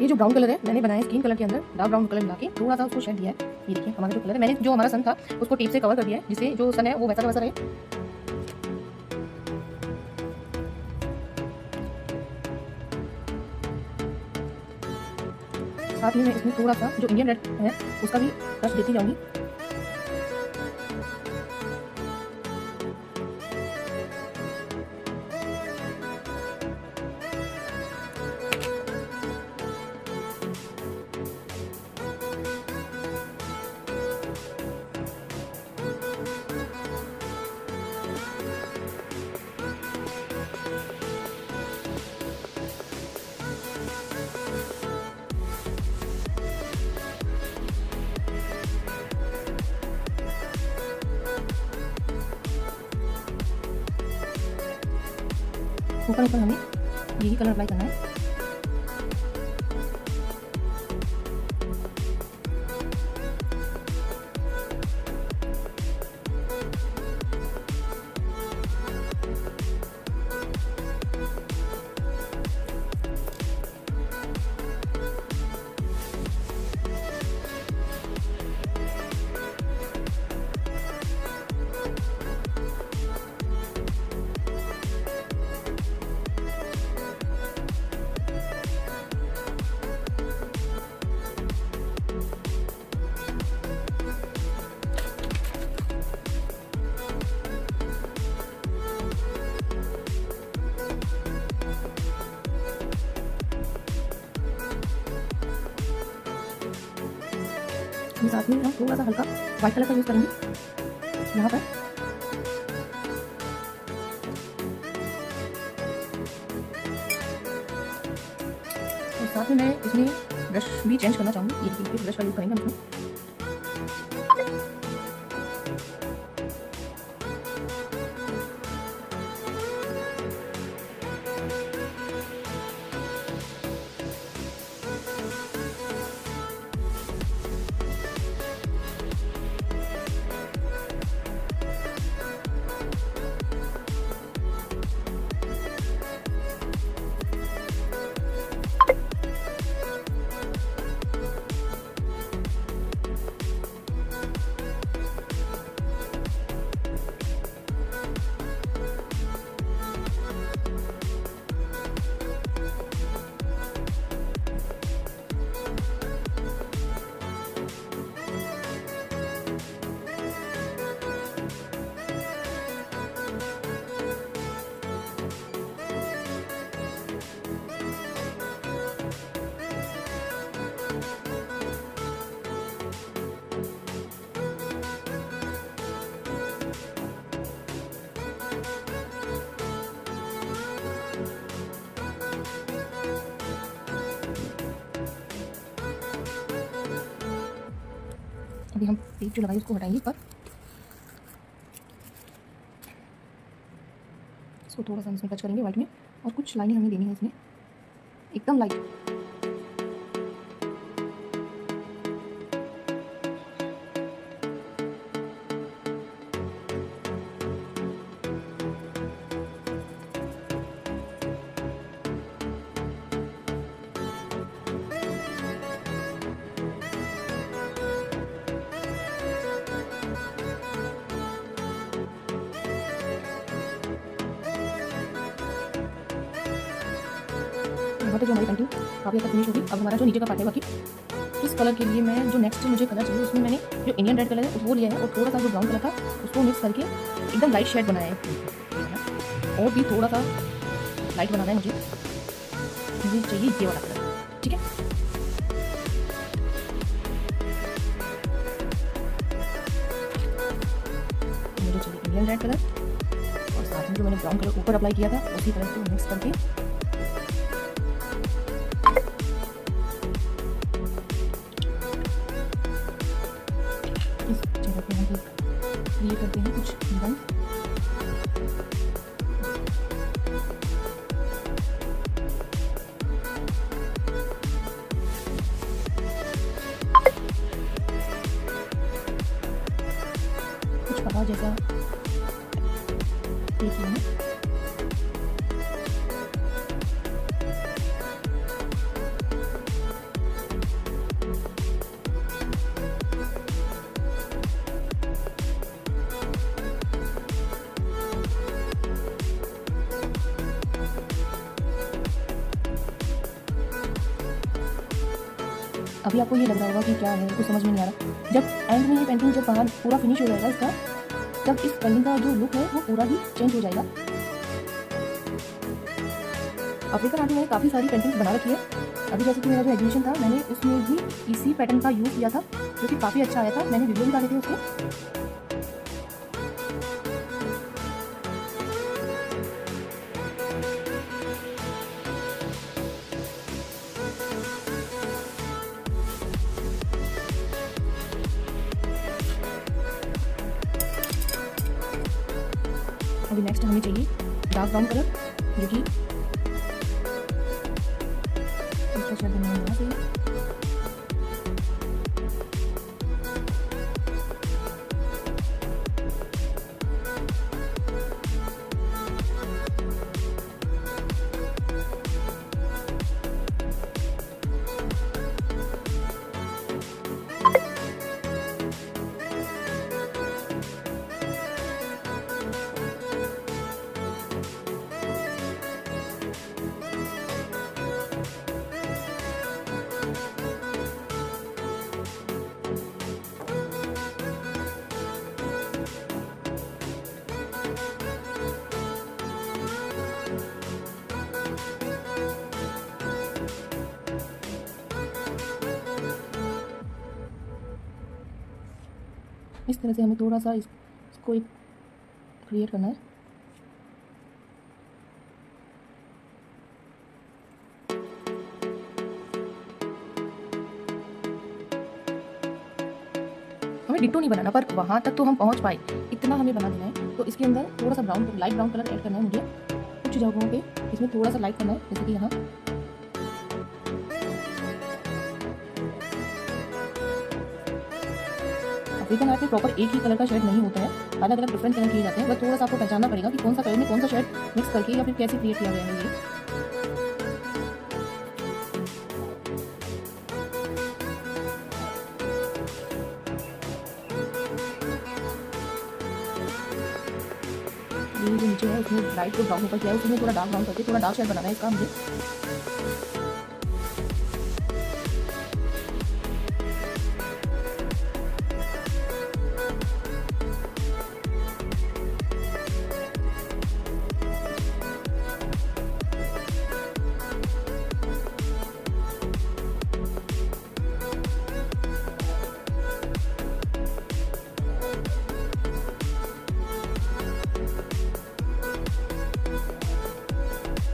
ये जो brown colour है मैंने बनाया स्किन कलर के अंदर डार्क ब्राउन कलर मिला के थोड़ा सा उसको शेड दिया है। ये देखिए हमारा जो कलर है, मैंने जो हमारा सन था उसको टेप से कवर कर दिया है जिससे जो सन है वो वैसा वैसा रहे। साथ ही मैं इसमें थोड़ा सा जो इंडियन रेड है उसका भी टच देती जाऊंगी। ऊपर ऊपर हमें यही कलर अप्लाई करना है। साथ में हम थोड़ा सा हल्का व्हाइट कलर का यूज करेंगे यहाँ पर। और साथ में मैं इसमें ब्रश भी चेंज करना चाहूँगी। ये ब्रश का यूज करेंगे हम इसमें। अभी हम टेप जो लगाई उसको हटाएंगे पर इसको थोड़ा सा इसमें टच करेंगे व्हाइट में। और कुछ लाइनिंग हमें देनी है इसमें एकदम लाइट। यहाँ पे जो हमारी पेंटिंग काफ़ी तक फिनिश होगी। अब हमारा जो नीचे का पार्ट है बाकी इस कलर के लिए मैं जो नेक्स्ट मुझे कलर चाहिए उसमें मैंने जो इंडियन रेड कलर है वो लिया है और थोड़ा सा जो ब्राउन कलर था उसको मिक्स करके एकदम लाइट शेड बनाया है। और भी थोड़ा सा लाइट बनाना है मुझे, मुझे चाहिए ये वाला कलर। ठीक है, मुझे चाहिए इंडियन रेड कलर और साथ में जो मैंने ब्राउन कलर ऊपर अप्लाई किया था उसी कलर को मिक्स करके ये करते हैं कुछ डिजाइन। कुछ पता जैसा देखिए अभी आपको ये लग रहा होगा कि क्या है, कुछ समझ में नहीं आ रहा। जब एंड में ये पेंटिंग जब बाहर पूरा फिनिश हो जाएगा इसका, तब इस पेंटिंग का जो लुक है वो पूरा ही चेंज हो जाएगा। अफ्रीकन आर्ट में काफ़ी सारी पेंटिंग्स बना रखी है। अभी जैसे कि मेरा जो एग्जीबिशन था, मैंने उसमें भी इसी पैटर्न का यूज़ किया था, जो कि काफ़ी अच्छा आया था। मैंने वीडियो भी डाली थी उसके। अभी नेक्स्ट हमें चाहिए डार्क ब्राउन कलर, जो कि इसका शायद नहीं होना चाहिए। इस तरह से हमें थोड़ा सा इसको एक क्रिएट करना है। हमें डिटो नहीं बनाना, पर वहाँ तक तो हम पहुँच पाए इतना हमें बना देना है। तो इसके अंदर थोड़ा सा brown, light brown colour add करना है मुझे कुछ जगहों पे। इसमें थोड़ा सा लाइट करना है, जैसे कि यहाँ। लेकिन आपके प्रॉपर एक ही कलर का शेड नहीं होता है, अलग अलग डिफरेंट कलर किए जाते हैं। बस थोड़ा सा आपको पहचानना पड़ेगा कि कौन सा कलर में कौन सा शेड मिक्स करके या फिर कैसे क्रिएट किया गया है ये। जो नीचे है उसमें लाइट को ब्राउन ऊपर किया है, उसमें थोड़ा डार्क ब्राउन करके थोड़ा डार्क शेड बनाना है इसका मुझे।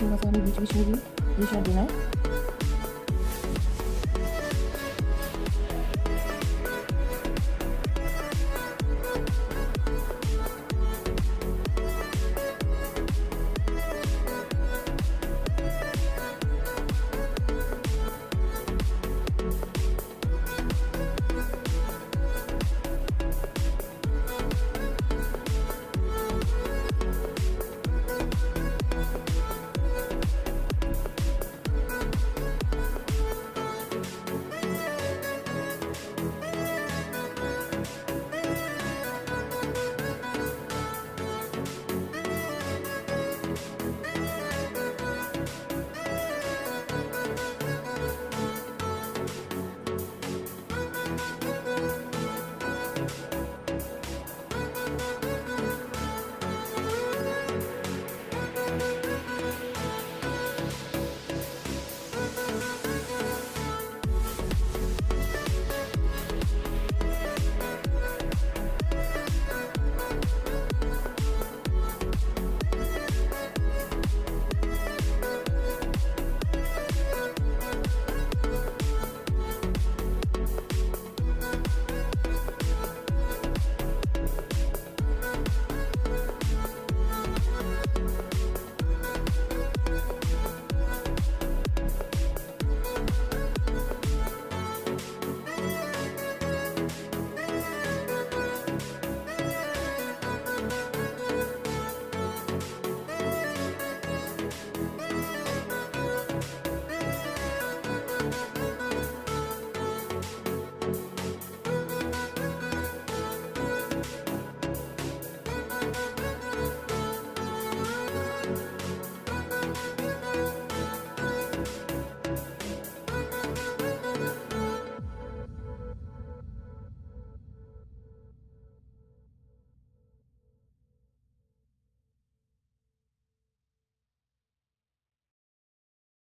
थोड़ा सा हमें बीच बीच में भी ये शेड देना है।